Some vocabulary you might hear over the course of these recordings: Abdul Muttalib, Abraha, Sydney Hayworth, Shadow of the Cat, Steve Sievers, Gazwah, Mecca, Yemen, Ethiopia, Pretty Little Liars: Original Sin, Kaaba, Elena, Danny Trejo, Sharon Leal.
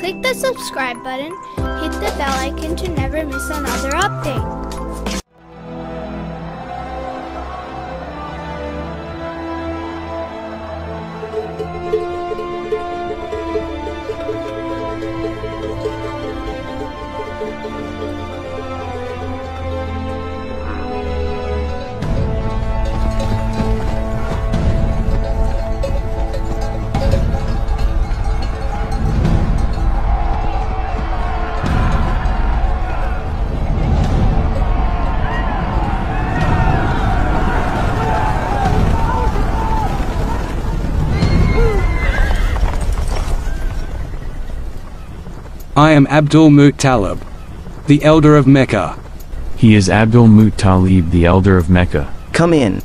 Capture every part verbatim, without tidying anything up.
Click the subscribe button, hit the bell icon to never miss another update. I am Abdul Muttalib, the elder of Mecca. He is Abdul Muttalib, the elder of Mecca. Come in.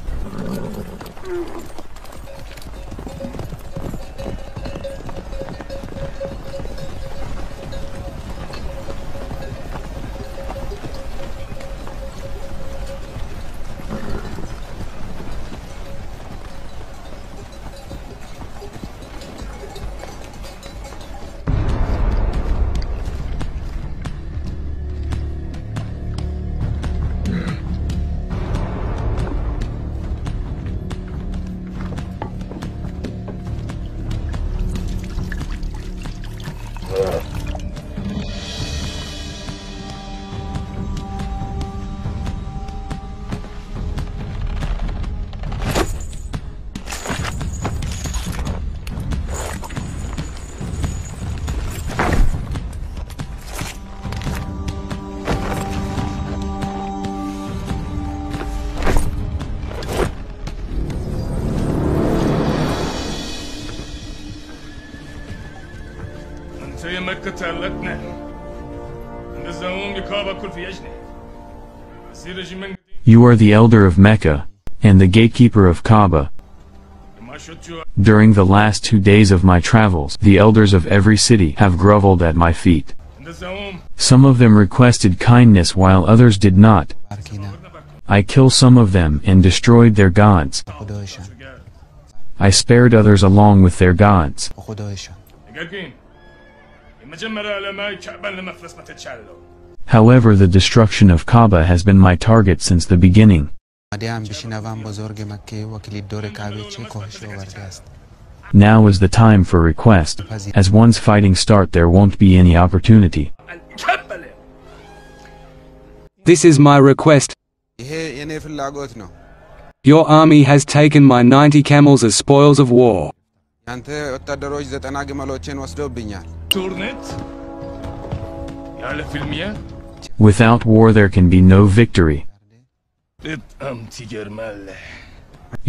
هي مكة تعلقتنا عند الزموم بكابا كل في أجنة أسير جمن. You are the elder of Mecca and the gatekeeper of Kaaba. During the last two days of my travels, the elders of every city have groveled at my feet. Some of them requested kindness while others did not. I killed some of them and destroyed their gods. I spared others along with their gods. However, the destruction of Kaaba has been my target since the beginning. Now is the time for request. As once fighting start, there won't be any opportunity. This is my request. Your army has taken my ninety camels as spoils of war. Without war there can be no victory.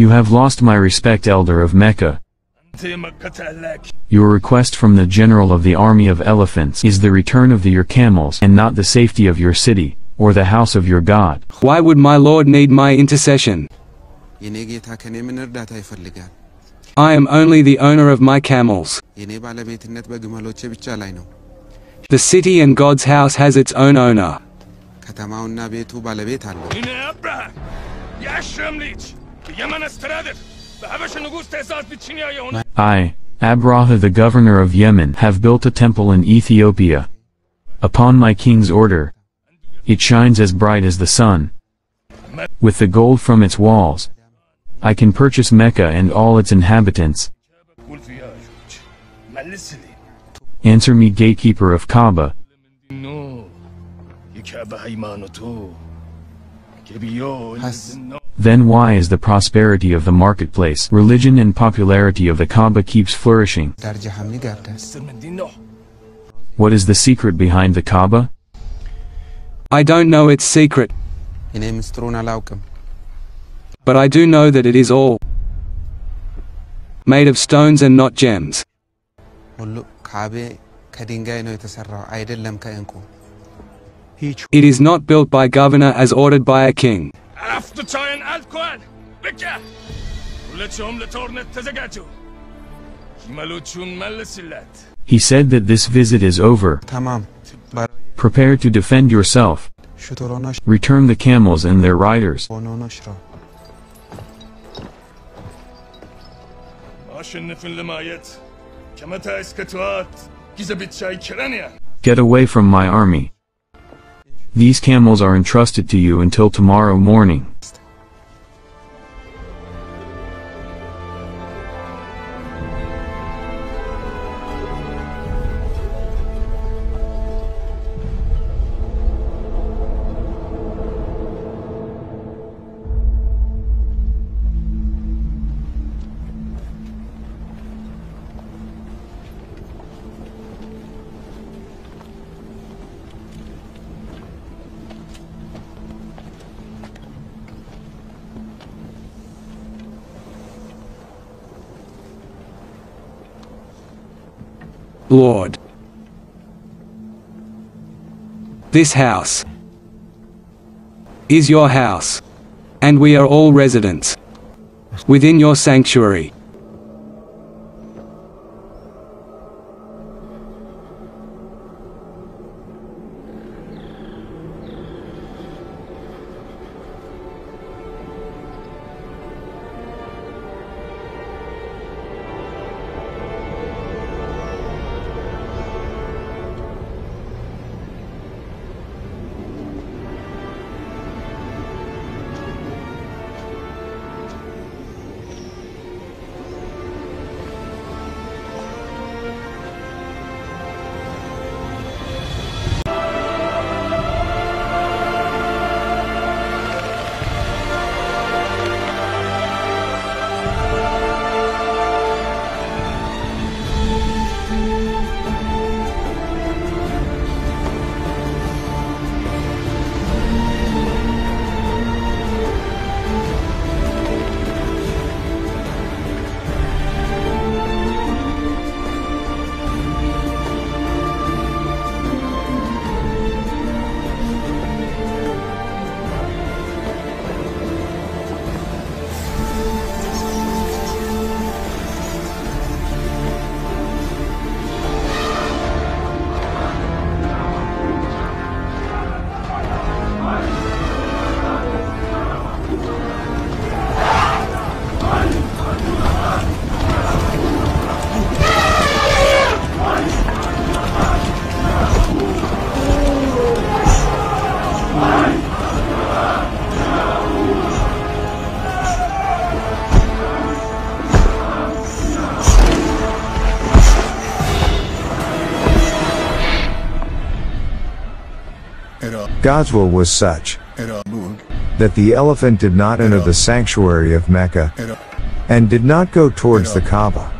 You have lost my respect, elder of Mecca. Your request from the general of the army of elephants is the return of the, your camels and not the safety of your city, or the house of your god. Why would my lord need my intercession? I am only the owner of my camels. The city and God's house has its own owner. I, Abraha, the governor of Yemen, have built a temple in Ethiopia. Upon my king's order, it shines as bright as the sun. With the gold from its walls, I can purchase Mecca and all its inhabitants. Answer me, gatekeeper of Kaaba. Then why is the prosperity of the marketplace, religion and popularity of the Kaaba keeps flourishing? What is the secret behind the Kaaba? I don't know its secret. But I do know that it is all made of stones and not gems. It is not built by governor as ordered by a king. He said that this visit is over. Prepare to defend yourself. Return the camels and their riders. Get away from my army. These camels are entrusted to you until tomorrow morning. Lord, this house is your house, and we are all residents within your sanctuary. Gazwah was such that the elephant did not enter the sanctuary of Mecca and did not go towards the Kaaba.